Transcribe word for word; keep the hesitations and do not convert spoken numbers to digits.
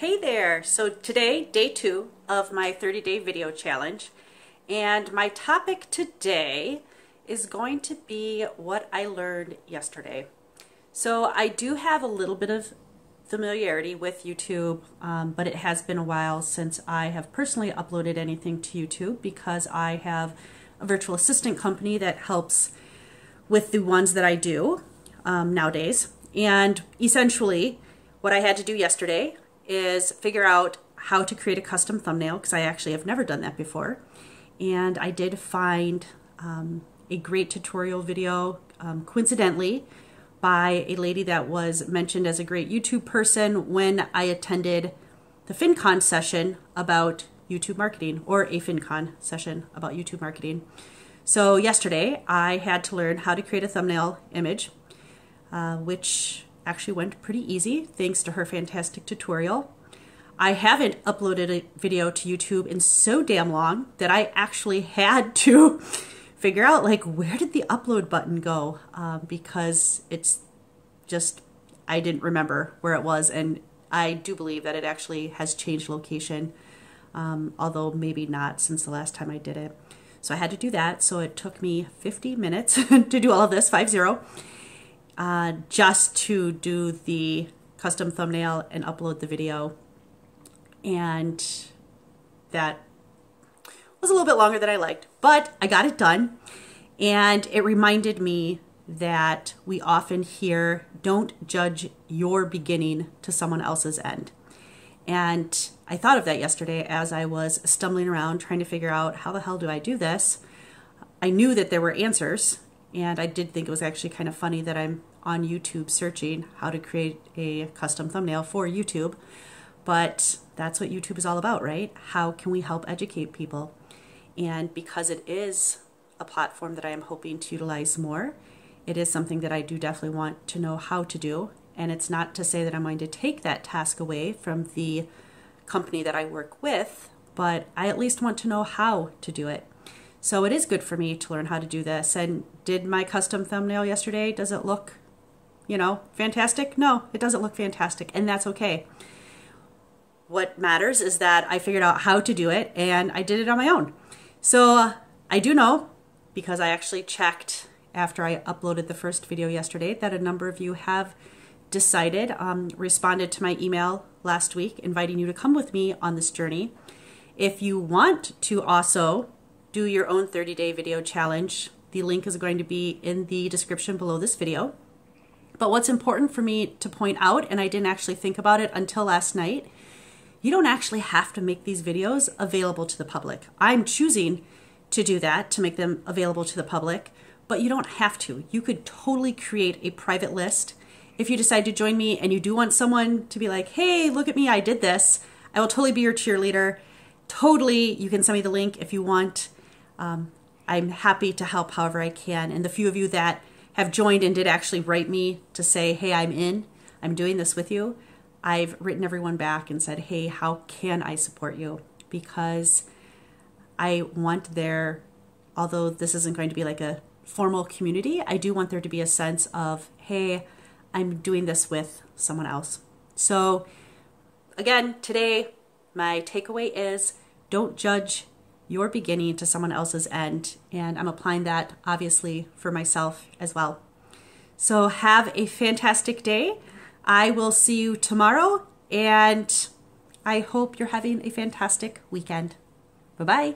Hey there! So today, day two of my thirty day video challenge, and my topic today is going to be what I learned yesterday. So I do have a little bit of familiarity with YouTube, um, but it has been a while since I have personally uploaded anything to YouTube because I have a virtual assistant company that helps with the ones that I do um, nowadays. And essentially, what I had to do yesterday is figure out how to create a custom thumbnail, because I actually have never done that before. And I did find um, a great tutorial video, um, coincidentally, by a lady that was mentioned as a great YouTube person when I attended the FinCon session about YouTube marketing, or a FinCon session about YouTube marketing. So yesterday I had to learn how to create a thumbnail image, uh, which actually went pretty easy thanks to her fantastic tutorial. I haven't uploaded a video to YouTube in so damn long that I actually had to figure out, like, where did the upload button go? Um, because it's just, I didn't remember where it was, and I do believe that it actually has changed location, um, although maybe not since the last time I did it. So I had to do that, so it took me fifty minutes to do all of this, five zero. Uh, just to do the custom thumbnail and upload the video. And that was a little bit longer than I liked, but I got it done. And it reminded me that we often hear, don't judge your beginning to someone else's end. And I thought of that yesterday as I was stumbling around trying to figure out, how the hell do I do this? I knew that there were answers. And I did think it was actually kind of funny that I'm on YouTube searching how to create a custom thumbnail for YouTube. But that's what YouTube is all about, right? How can we help educate people? And because it is a platform that I am hoping to utilize more, it is something that I do definitely want to know how to do. And it's not to say that I'm going to take that task away from the company that I work with, but I at least want to know how to do it. So it is good for me to learn how to do this. And did my custom thumbnail yesterday, does it look, you know, fantastic? No, it doesn't look fantastic, and that's okay. What matters is that I figured out how to do it, and I did it on my own. So uh, I do know, because I actually checked after I uploaded the first video yesterday, that a number of you have decided, um, responded to my email last week, inviting you to come with me on this journey. If you want to also do your own thirty day video challenge, the link is going to be in the description below this video. But what's important for me to point out, and I didn't actually think about it until last night, you don't actually have to make these videos available to the public. I'm choosing to do that, to make them available to the public, but you don't have to. You could totally create a private list. If you decide to join me and you do want someone to be like, hey, look at me, I did this, I will totally be your cheerleader. Totally, you can send me the link if you want. Um, I'm happy to help however I can. And the few of you that have joined and did actually write me to say, hey, I'm in, I'm doing this with you, I've written everyone back and said, hey, how can I support you? Because I want there, although this isn't going to be like a formal community, I do want there to be a sense of, hey, I'm doing this with someone else. So again, today, my takeaway is, don't judge your beginning to someone else's end, and I'm applying that obviously for myself as well. So have a fantastic day. I will see you tomorrow, and I hope you're having a fantastic weekend. Bye-bye.